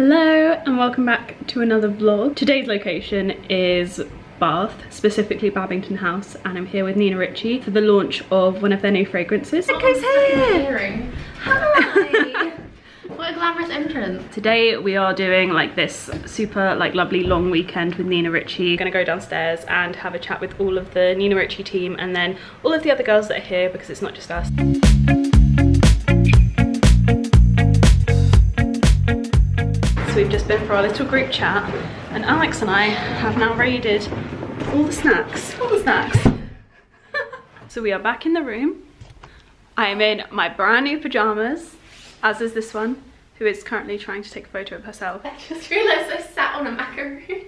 Hello and welcome back to another vlog. Today's location is Bath, specifically Babington House, and I'm here with Nina Ricci for the launch of one of their new fragrances. Echo's here! Hi! What a glamorous entrance. Today we are doing like this super lovely long weekend with Nina Ricci. Gonna go downstairs and have a chat with all of the Nina Ricci team and then all of the other girls that are here, because it's not just us. We've just been for our little group chat, and Alex and I have now raided all the snacks. So we are back in the room. I am in my brand new pyjamas, as is this one, who is currently trying to take a photo of herself. I just realised I sat on a macaroon.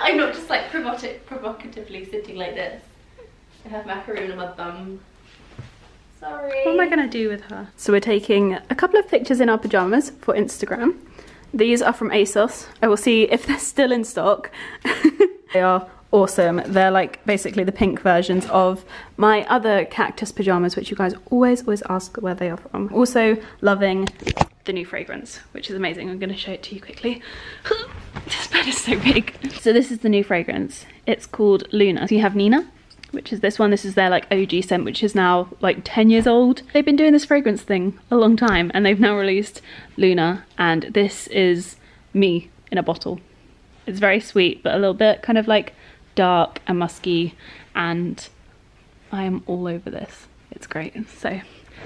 I'm not just like provocatively sitting like this. I have macaroon on my bum. Sorry. What am I gonna do with her? So we're taking a couple of pictures in our pyjamas for Instagram. These are from ASOS. I will see if they're still in stock. They are awesome. They're like basically the pink versions of my other cactus pyjamas, which you guys always ask where they are from. Also loving the new fragrance, which is amazing. I'm gonna show it to you quickly. This bed is so big. So this is the new fragrance. It's called Luna. So you have Nina, which is this one. This is their like OG scent, which is now like 10 years old. They've been doing this fragrance thing a long time, and they've now released Luna, and this is me in a bottle. It's very sweet, but a little bit kind of like dark and musky, and I am all over this. It's great. So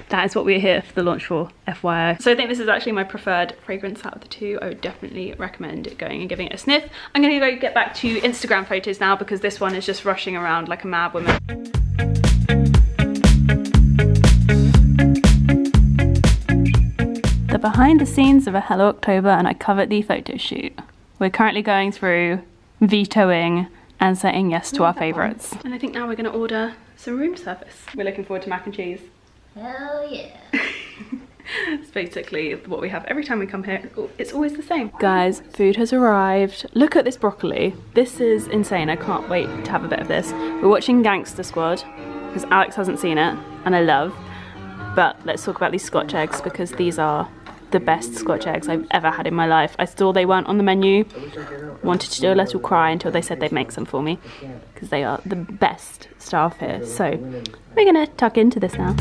that is what we're here for the launch for, FYI. So I think this is actually my preferred fragrance out of the two. I would definitely recommend going and giving it a sniff. I'm gonna go get back to Instagram photos now, because this one is just rushing around like a mad woman. The behind the scenes of a Hello October and I Covet Thee photo shoot. We're currently going through, vetoing and saying yes to our favourites. And I think now we're gonna order some room service. We're looking forward to mac and cheese. Hell yeah. It's basically what we have every time we come here. It's always the same. Guys, food has arrived. Look at this broccoli. This is insane. I can't wait to have a bit of this. We're watching Gangster Squad because Alex hasn't seen it, and I love. But let's talk about these Scotch eggs, because these are the best Scotch eggs I've ever had in my life. I saw they weren't on the menu. Wanted to do a little cry until they said they'd make some for me, because they are the best staff here. So we're gonna tuck into this now.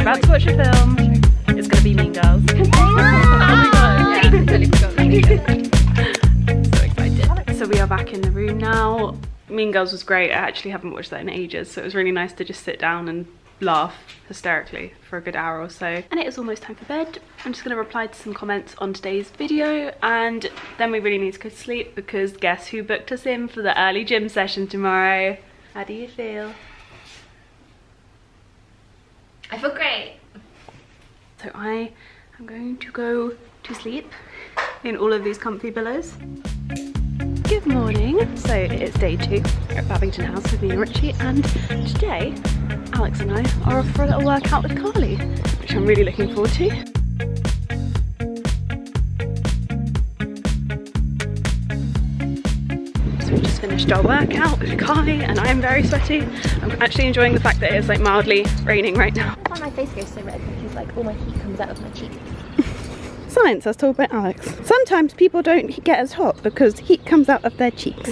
About to watch a film. It's gonna be Mean Girls. So excited. So we are back in the room now. Mean Girls was great. I actually haven't watched that in ages, so it was really nice to just sit down and laugh hysterically for a good hour or so. And it is almost time for bed. I'm just gonna reply to some comments on today's video, and then we really need to go to sleep, because guess who booked us in for the early gym session tomorrow? How do you feel? I feel great. So I am going to go to sleep in all of these comfy pillows. Good morning. So it's day two at Babington House with me and Richie, and today Alex and I are off for a little workout with Carly, which I'm really looking forward to. Finished our workout with Carly, and I am very sweaty. I'm actually enjoying the fact that it is like mildly raining right now. Why my face goes so red, because like all my heat comes out of my cheek. Science, I was told by Alex. Sometimes people don't get as hot because heat comes out of their cheeks.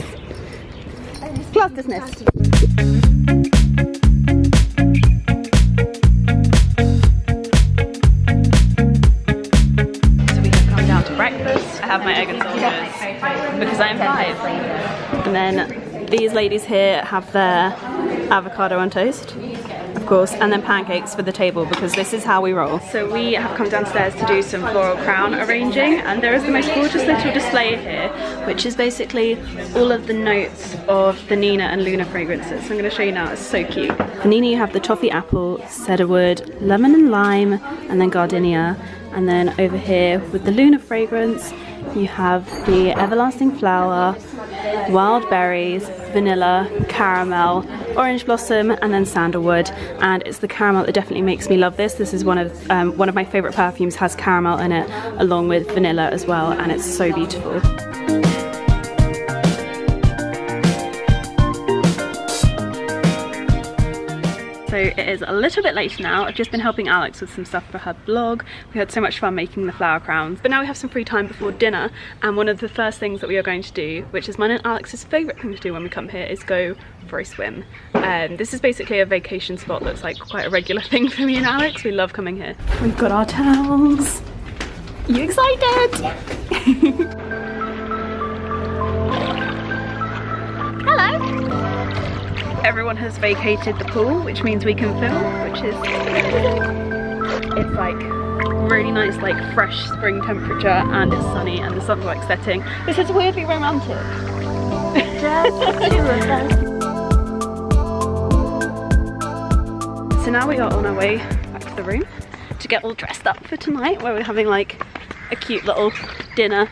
Class dismissed. So we have come down to breakfast. I have my egg and soldiers because I am 5. And then these ladies here have their avocado on toast, of course, and then pancakes for the table, because this is how we roll. So we have come downstairs to do some floral crown arranging, and there is the most gorgeous little display here, which is basically all of the notes of the Nina and Luna fragrances. So I'm going to show you now, it's so cute. For Nina you have the toffee apple, cedarwood, lemon and lime, and then gardenia. And then over here with the Luna fragrance you have the everlasting flower, wild berries, vanilla, caramel, orange blossom, and then sandalwood. And it's the caramel that definitely makes me love this. This is one of my favourite perfumes, has caramel in it along with vanilla as well, and it's so beautiful. So it is a little bit later now. I've just been helping Alex with some stuff for her blog. We had so much fun making the flower crowns, but now we have some free time before dinner, and one of the first things that we are going to do, which is mine and Alex's favourite thing to do when we come here, is go for a swim. This is basically a vacation spot that's like quite a regular thing for me and Alex. We love coming here. We've got our towels. You excited? Yeah. Hello! Everyone has vacated the pool, which means we can film, which is... It's like really nice, like fresh spring temperature, and it's sunny and the sun's like setting. This is weirdly romantic. So now we are on our way back to the room to get all dressed up for tonight, where we're having like a cute little dinner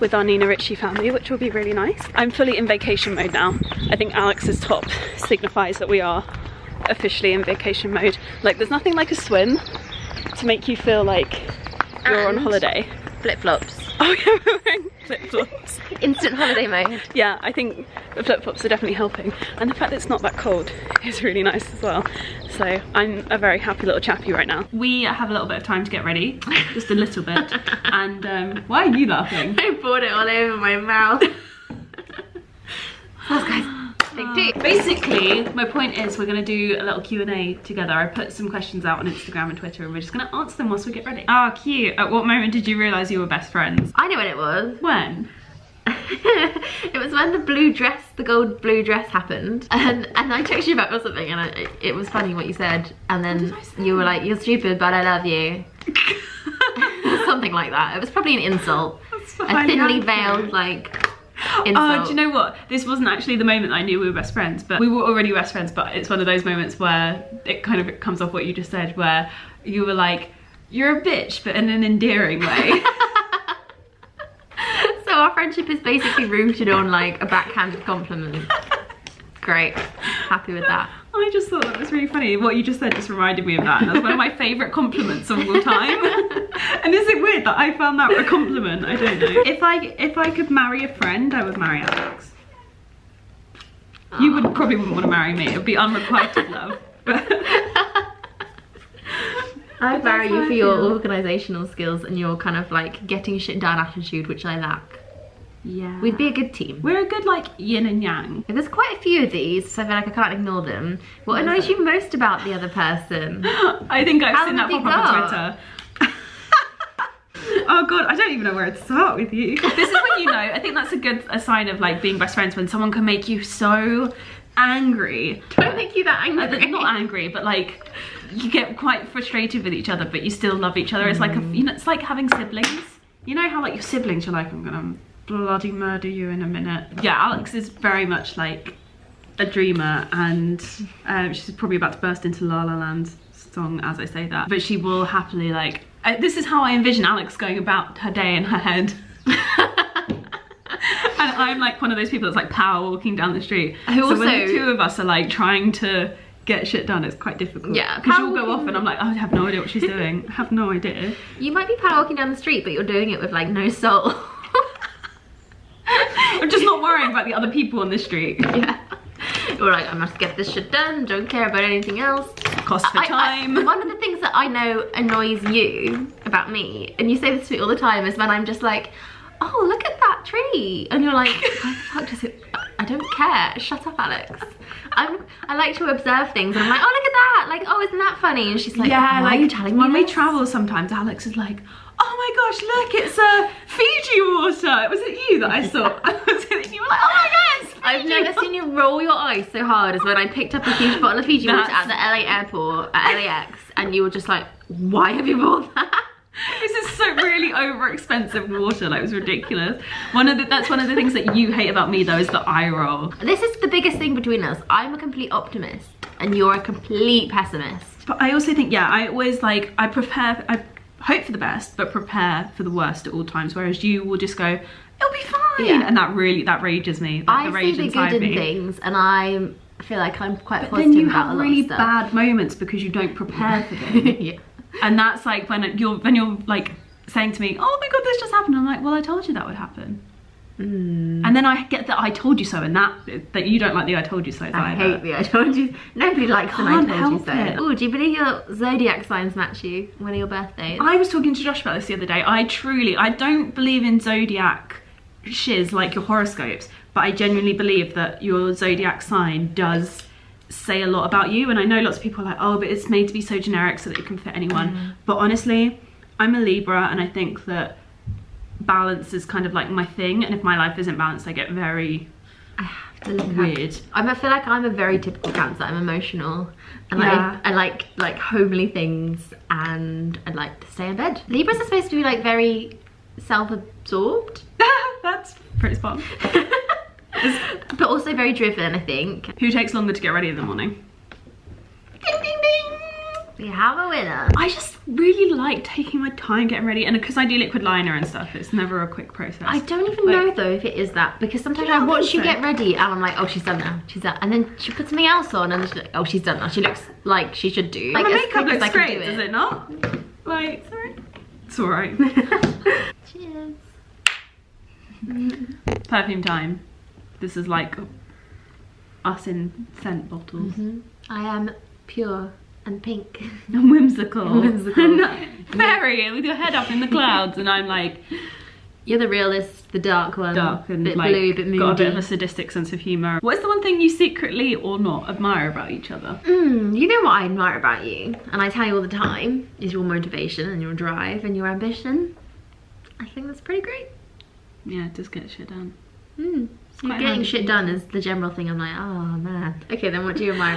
with our Nina Ricci family, which will be really nice. I'm fully in vacation mode now. I think Alex's top signifies that we are officially in vacation mode. Like, there's nothing like a swim to make you feel like you're on holiday. Flip-flops. Oh yeah, we're wearing flip-flops. Instant holiday mode. Yeah, I think the flip-flops are definitely helping. And the fact that it's not that cold is really nice as well. So I'm a very happy little chappy right now. We have a little bit of time to get ready, just a little bit. And why are you laughing? I poured it all over my mouth. Oh, guys. Basically, my point is we're going to do a little Q&A together. I put some questions out on Instagram and Twitter, and we're just going to answer them whilst we get ready. Ah, oh, cute. At what moment did you realise you were best friends? I know when it was. When? It was when the gold blue dress happened. And I texted you back or something, and it was funny what you said. And then you were like, you're stupid, but I love you. Something like that. It was probably an insult. A thinly veiled, like... insult. Oh, do you know what? This wasn't actually the moment I knew we were best friends, but we were already best friends, but it's one of those moments where it kind of comes off what you just said, where you were like, you're a bitch, but in an endearing way. So our friendship is basically rooted on like a backhanded compliment. Great. Happy with that. I just thought that was really funny. What you just said just reminded me of that. That's one of my favourite compliments of all time. And is it weird that I found that a compliment? I don't know. If I could marry a friend, I would marry Alex. Aww. You would probably wouldn't want to marry me. It would be unrequited love. I'd marry you for your organisational skills and your kind of like getting shit done attitude, which I lack. Yeah. We'd be a good team. We're a good, like, yin and yang. There's quite a few of these, so I feel like I can't ignore them. What annoys you most about the other person? I think I've seen that pop up on Twitter. Oh god, I don't even know where to start with you. This is when you know, I think that's a sign of, like, being best friends, when someone can make you so angry. Don't make you that angry. Not angry, but, like, you get quite frustrated with each other, but you still love each other. Mm. It's like, you know, it's like having siblings. You know how, like, your siblings are like, I'm gonna... bloody murder you in a minute. Yeah, Alex is very much like a dreamer, and she's probably about to burst into La La Land's song as I say that, but she will happily like, this is how I envision Alex going about her day in her head. And I'm like one of those people that's like power walking down the street. So when the two of us are like trying to get shit done, it's quite difficult. Yeah, because you'll go off and I'm like, I have no idea what she's doing. I have no idea. You might be power walking down the street, but you're doing it with like no soul. I'm just not worrying about the other people on the street. Yeah. You're like, I must get this shit done, don't care about anything else. Cost for time. One of the things that I know annoys you about me, and you say this to me all the time, is when I'm just like, oh, look at that tree. And you're like, why the fuck does it... I don't care. Shut up, Alex. I like to observe things, and I'm like, oh, look at that. Like, oh, isn't that funny? And she's like, yeah, why are you telling me when this? We travel sometimes, Alex is like, oh my gosh, look, it's Fiji water. Was it you that I saw? You were like, oh my god, it's Fiji. I've never seen you roll your eyes so hard as when I picked up a huge bottle of Fiji water at the LA airport, at LAX, and you were just like, why have you bought that? This is so really over expensive water, like it was ridiculous. That's one of the things that you hate about me though, is the eye roll. This is the biggest thing between us. I'm a complete optimist and you're a complete pessimist. But I also think, yeah, I always like, I hope for the best, but prepare for the worst at all times. Whereas you will just go, it'll be fine. Yeah. And that rages me. I see the good in things, and I feel like I'm quite positive about a lot of stuff. But then you have really bad moments because you don't prepare for them. Yeah. And that's like when you're like saying to me, oh my god, this just happened. I'm like, well, I told you that would happen. And then I get the I told you so, and that you don't like the I told you so's. I hate the I told you. Nobody likes the I told you so. Oh, do you believe your zodiac signs match you when your birthdays? I was talking to Josh about this the other day. I don't believe in zodiac shiz like your horoscopes, but I genuinely believe that your zodiac sign does say a lot about you. And I know lots of people are like, oh, but it's made to be so generic so that it can fit anyone. But honestly, I'm a Libra, and I think that balance is kind of like my thing, and if my life isn't balanced, I get very weird. I feel like I'm a very typical Cancer. I'm emotional, and I like homely things, and I like to stay in bed. Libras are supposed to be like very self-absorbed. That's pretty spot on. But also very driven, I think. Who takes longer to get ready in the morning? Ding ding ding! We have a winner. I just really like taking my time getting ready, and because I do liquid liner and stuff, it's never a quick process. I don't even know though if it is that, because sometimes I watch you get ready and I'm like, oh, she's done now, she's done, and then she puts something else on and she's like, oh, she's done now, she looks like she should do. Like, my makeup looks great, does it not? Like, it's alright. Cheers. Perfume time. This is like us in scent bottles. I am pure. And pink. And whimsical. And whimsical. And fairy with your head up in the clouds, and I'm like... You're the realist, the dark one. Dark and bit like, blue, bit moody. Got a bit of a sadistic sense of humour. What's the one thing you secretly or not admire about each other? You know what I admire about you, and I tell you all the time, is your motivation and your drive and your ambition. I think that's pretty great. Yeah, it does get shit done. Getting shit done is the general thing I'm like, oh man. Okay, then what do you admire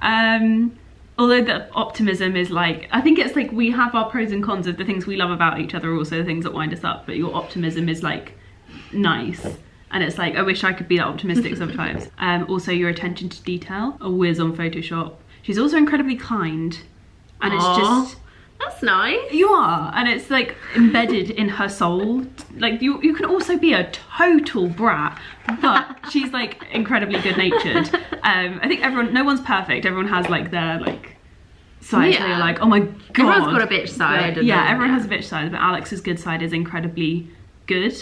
about me? Although the optimism is like, I think it's like we have our pros and cons of the things we love about each other, also the things that wind us up, but your optimism is like nice. And it's like, I wish I could be that optimistic sometimes. Also your attention to detail, a whiz on Photoshop. She's also incredibly kind. And it's just... That's nice. You are. And it's like embedded in her soul. Like you can also be a total brat, but she's like incredibly good-natured. I think no one's perfect. Everyone has like their like sides where you're like, oh my god. Everyone's got a bitch side. But, yeah, everyone has a bitch side, but Alex's good side is incredibly good.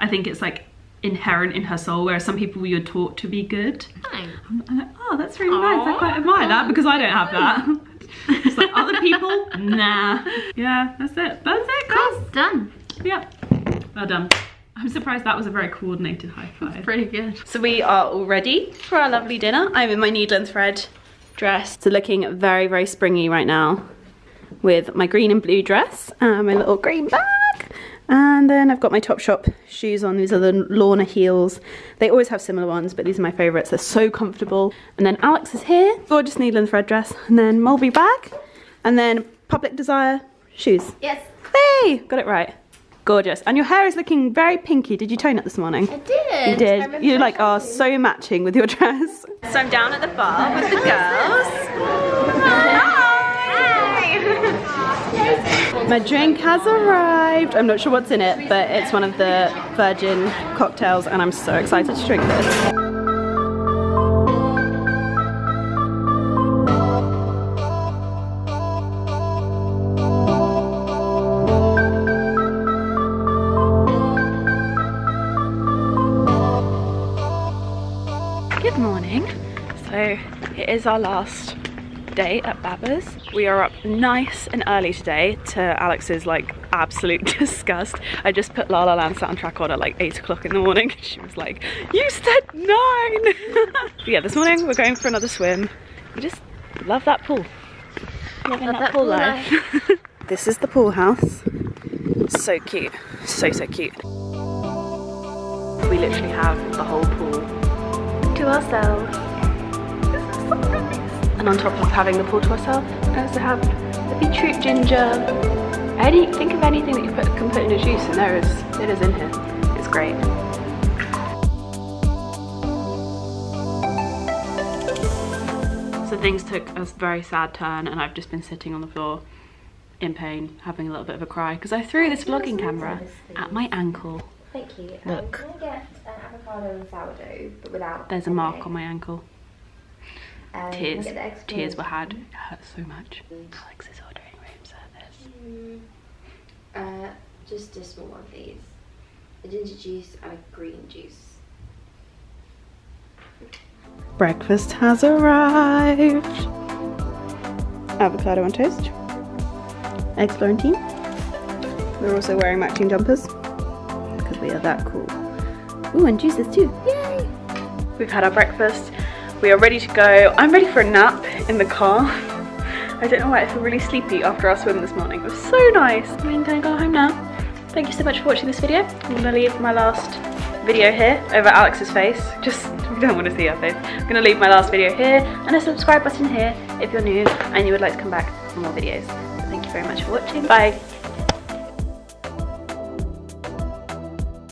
I think it's like inherent in her soul, whereas some people you're taught to be good. I'm like, oh, that's really nice. I quite admire that because I don't have that. It's like other people, nah. Yeah, that's it. That's it, guys. Cool. Done. Yeah. Well done. I'm surprised that was a very coordinated high five. That's pretty good. So we are all ready for our lovely dinner. I'm in my Needle and Thread dress. So looking very, very springy right now with my green and blue dress and my little green bag. And then I've got my Topshop shoes on. These are the Lorna heels. They always have similar ones, but these are my favourites. They're so comfortable. And then Alex is here. Gorgeous Needle and Thread dress. And then Mulberry bag. And then Public Desire shoes. Yes. Hey! Got it right. Gorgeous. And your hair is looking very pinky. Did you tone it this morning? I did. You did. You like are so matching with your dress. So I'm down at the bar with the girls. Hi! My drink has arrived. I'm not sure what's in it, but it's one of the virgin cocktails, and I'm so excited to drink this. Good morning. So it is our last day at Babba's. We are up nice and early today to Alex's like absolute disgust. I just put La La Land soundtrack on at like 8 o'clock in the morning. She was like, you said 9! Yeah, this morning we're going for another swim. We just love that pool. Love that pool life. This is the pool house. So cute. So, so cute. We literally have the whole pool to ourselves. This is so pretty. And on top of having the pool to ourselves, I also have the beetroot, ginger, think of anything that you can put in a juice, and it is in here. It's great. So things took a very sad turn, and I've just been sitting on the floor in pain, having a little bit of a cry, because I threw this vlogging camera at my ankle. Thank you. Look. I'm going to get an avocado and sourdough, but without... There's a mark on my ankle. Tears were had. It hurts so much. Alex is ordering room service. Just a small one, please. a ginger juice and a green juice. Breakfast has arrived. Avocado on toast. Eggs Florentine. We're also wearing matching jumpers because we are that cool. Ooh, and juices too. Yay! We've had our breakfast. We are ready to go. I'm ready for a nap in the car. I don't know why I feel really sleepy after our swim this morning. It was so nice. I'm gonna go home now. Thank you so much for watching this video. I'm gonna leave my last video here over Alex's face. Just, we don't want to see her face. I'm gonna leave my last video here and a subscribe button here if you're new and you would like to come back for more videos. So thank you very much for watching. Bye.